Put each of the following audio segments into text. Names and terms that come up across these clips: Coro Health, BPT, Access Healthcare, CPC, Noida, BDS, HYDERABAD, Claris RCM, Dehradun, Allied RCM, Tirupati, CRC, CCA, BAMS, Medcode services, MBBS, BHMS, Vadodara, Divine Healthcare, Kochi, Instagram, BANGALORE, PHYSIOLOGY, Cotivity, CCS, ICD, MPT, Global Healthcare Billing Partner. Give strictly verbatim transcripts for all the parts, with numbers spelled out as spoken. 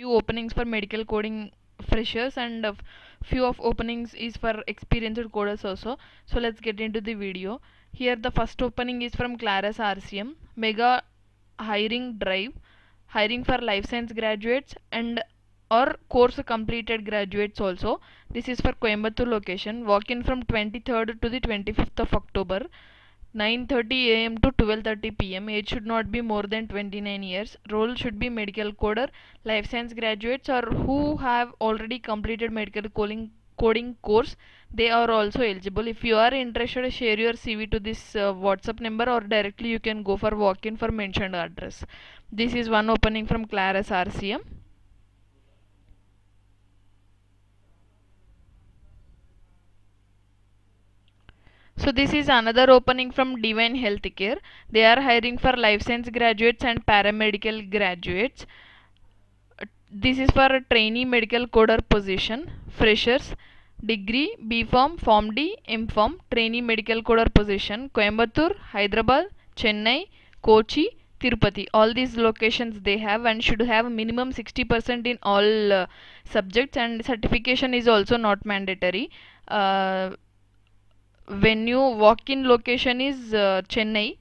few openings for medical coding freshers and a few of openings is for experienced coders also. So let's get into the video. Here the first opening is from Claris R C M, mega hiring drive, hiring for life science graduates and or course completed graduates also. This is for Coimbatore location. Walk in from twenty-third to the twenty-fifth of October, nine thirty A M to twelve thirty P M Age should not be more than twenty-nine years. Role should be medical coder, life science graduates or who have already completed medical coding coding course. They are also eligible. If you are interested, share your C V to this uh, WhatsApp number or directly you can go for walk-in for mentioned address. This is one opening from Claris R C M. So this is another opening from Divine Healthcare. They are hiring for life science graduates and paramedical graduates. This is for a trainee medical coder position, freshers, degree, B Pharm, Pharm D, M Pharm, trainee medical coder position, Coimbatore, Hyderabad, Chennai, Kochi, Tirupati. All these locations they have and should have minimum sixty percent in all uh, subjects, and certification is also not mandatory. Uh, when you walk in location is uh, Chennai.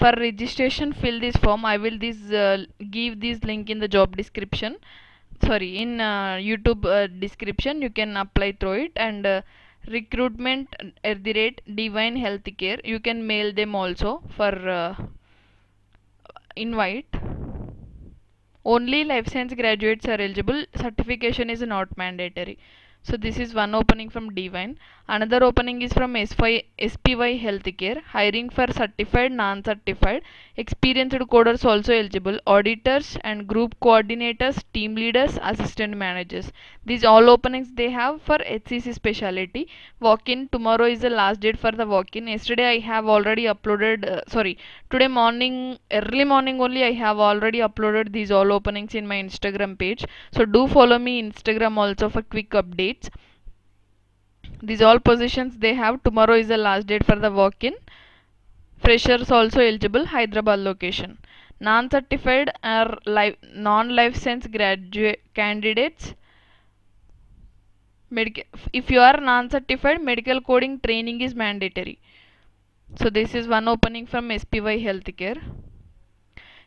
For registration fill this form. I will this uh, give this link in the job description, sorry in uh, YouTube uh, description. You can apply through it, and uh, recruitment at the rate Divine Healthcare. You can mail them also for uh, invite. Only life science graduates are eligible. Certification is not mandatory. So this is one opening from Divine. Another opening is from S P Y Healthcare, hiring for certified, non-certified, experienced coders also eligible, auditors and group coordinators, team leaders, assistant managers. These all openings they have for H C C specialty. Walk-in, tomorrow is the last date for the walk-in. Yesterday I have already uploaded, uh, sorry, today morning, early morning only I have already uploaded these all openings in my Instagram page. So do follow me Instagram also for quick updates. These all positions they have. Tomorrow is the last date for the walk-in. Freshers also eligible, Hyderabad location. Non-certified are life, non-life science graduate candidates. Medica if you are non-certified, medical coding training is mandatory. So this is one opening from S P Y Healthcare.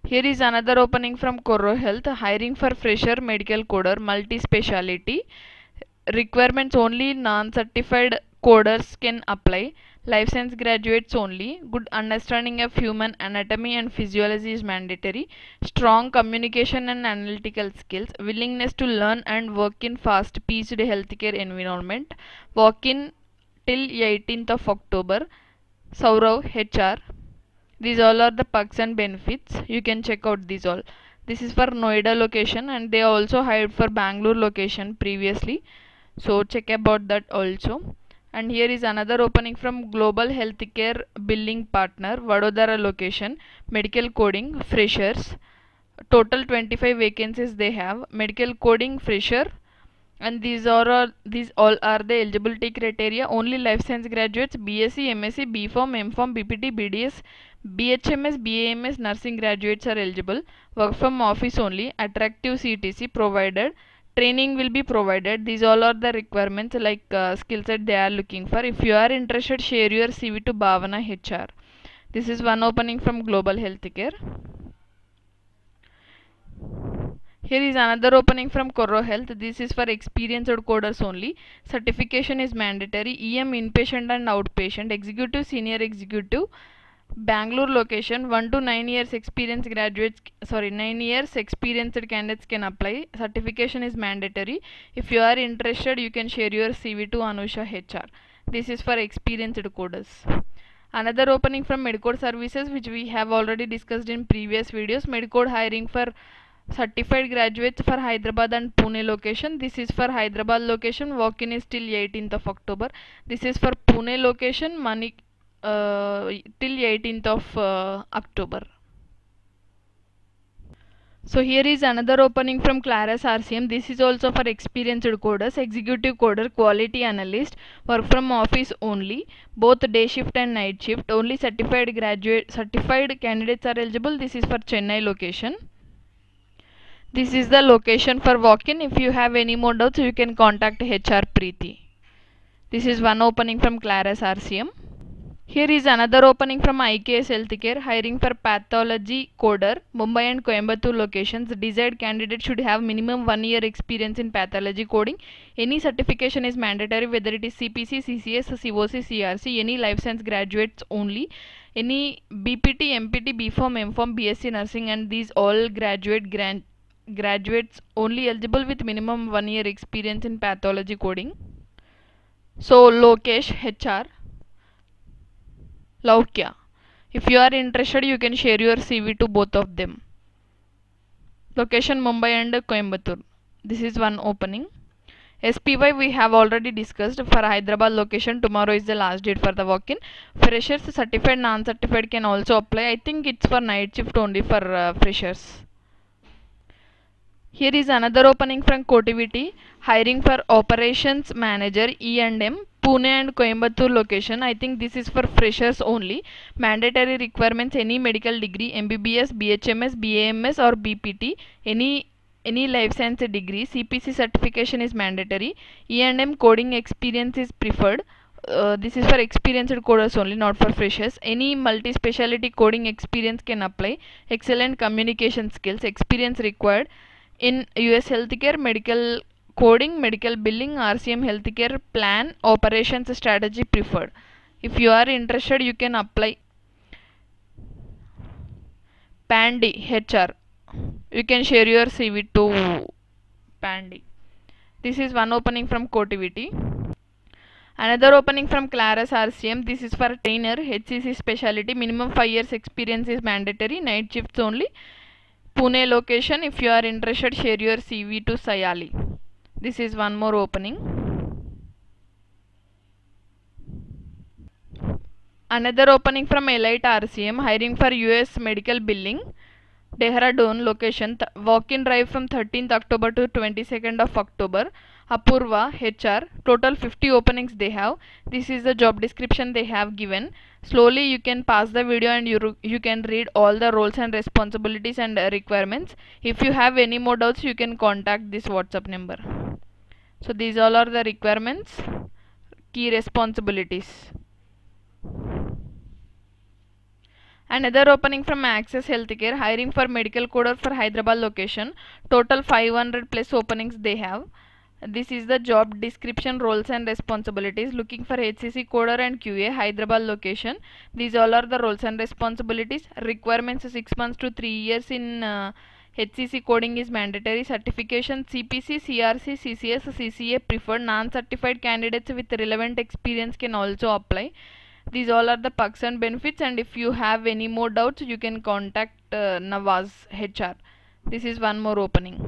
Here is another opening from Coro Health, hiring for fresher medical coder, multi-speciality. Requirements only non-certified coders can apply. Life science graduates only. Good understanding of human anatomy and physiology is mandatory. Strong communication and analytical skills. Willingness to learn and work in fast-paced healthcare environment. Walk-in till eighteenth of October. Saurav H R. These all are the perks and benefits. You can check out these all. This is for Noida location, and they also hired for Bangalore location previously. So check about that also. And here is another opening from Global Healthcare Billing Partner, Vadodara location, medical coding, freshers. Total twenty-five vacancies they have. Medical coding, fresher. And these are all, these all are the eligibility criteria. Only life science graduates, B S c, M S c, B Pharm, M Pharm, B P T, B D S, B H M S, B A M S, nursing graduates are eligible. Work from office only. Attractive C T C provided. Training will be provided. These all are the requirements like uh, skill set they are looking for. If you are interested, share your C V to Bhavana H R. This is one opening from Global Healthcare. Here is another opening from Coro Health. This is for experienced coders only. Certification is mandatory. E M inpatient and outpatient. Executive, senior executive. Bangalore location. One to nine years experience graduates, sorry nine years experienced candidates can apply. Certification is mandatory. If you are interested, you can share your C V to Anusha H R. This is for experienced coders. Another opening from Medcode Services, which we have already discussed in previous videos. Medcode hiring for certified graduates for Hyderabad and Pune location. This is for Hyderabad location. Walk-in is till eighteenth of October. This is for Pune location. Money Uh, till eighteenth of October. So here is another opening from Claris R C M. This is also for experienced coders, executive coder, quality analyst, work from office only, both day shift and night shift. Only certified graduate certified candidates are eligible. This is for Chennai location. This is the location for walk-in. If you have any more doubts, you can contact H R Preeti. This is one opening from Claris R C M. Here is another opening from I K S Healthcare, hiring for pathology coder, Mumbai and Coimbatore locations. Desired candidate should have minimum one year experience in pathology coding. Any certification is mandatory, whether it is C P C, C C S, C O C, C R C, any life science graduates only, any B P T, M P T, B Pharm, M Pharm, B S C nursing, and these all graduate gran graduates only, eligible with minimum one year experience in pathology coding. So Lokesh H R. Laukya. If you are interested, you can share your C V to both of them. Location Mumbai and Coimbatore. This is one opening. S P Y we have already discussed. For Hyderabad location, tomorrow is the last date for the walk-in. Freshers, certified, non-certified can also apply. I think it's for night shift only for uh, freshers. Here is another opening from Cotivity, hiring for operations manager E and M. Pune and Coimbatore location. I think this is for freshers only. Mandatory requirements: any medical degree, M B B S, B H M S, B A M S or B P T, any any life science degree. C P C certification is mandatory. E and M coding experience is preferred. Uh, this is for experienced coders only, not for freshers. Any multi-speciality coding experience can apply. Excellent communication skills. Experience required in U S healthcare, medical coding, medical billing, R C M healthcare plan, operations strategy preferred. If you are interested, you can apply. Pandi H R. You can share your C V to Pandi. This is one opening from Cotivity. Another opening from Claris R C M. This is for trainer, H C C specialty. Minimum five years experience is mandatory. Night shifts only. Pune location. If you are interested, share your C V to Sayali. This is one more opening. Another opening from Allied R C M, hiring for U S medical billing, Dehradun location, walk-in drive from thirteenth October to twenty-second of October. Apurva H R. Total fifty openings they have. This is the job description they have given. Slowly you can pass the video and you, you can read all the roles and responsibilities and requirements. If you have any more doubts, you can contact this WhatsApp number. So these all are the requirements, key responsibilities. Another opening from Access Healthcare, hiring for medical coder for Hyderabad location. Total five hundred plus openings they have. This is the job description, roles and responsibilities. Looking for H C C coder and Q A, Hyderabad location. These all are the roles and responsibilities. Requirements: six months to three years in uh, H C C coding is mandatory. Certification: C P C, C R C, C C S, C C A preferred. Non-certified candidates with relevant experience can also apply. These all are the perks and benefits, and if you have any more doubts, you can contact uh, Nawaz H R. This is one more opening.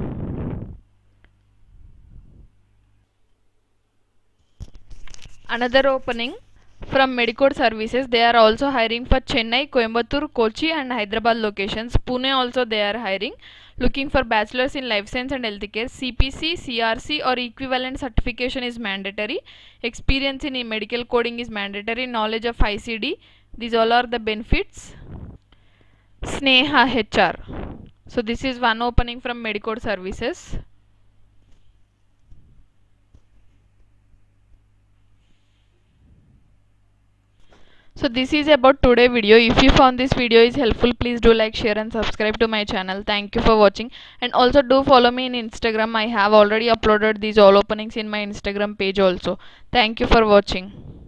Another opening from Medcode Services. They are also hiring for Chennai, Coimbatore, Kochi and Hyderabad locations. Pune also they are hiring. Looking for bachelor's in life science and healthcare. C P C, C R C or equivalent certification is mandatory. Experience in medical coding is mandatory. Knowledge of I C D. These all are the benefits. Sneha H R. So this is one opening from Medcode Services. So this is about today's video. If you found this video is helpful, please do like, share and subscribe to my channel. Thank you for watching, and also do follow me in Instagram. I have already uploaded these all openings in my Instagram page also. Thank you for watching.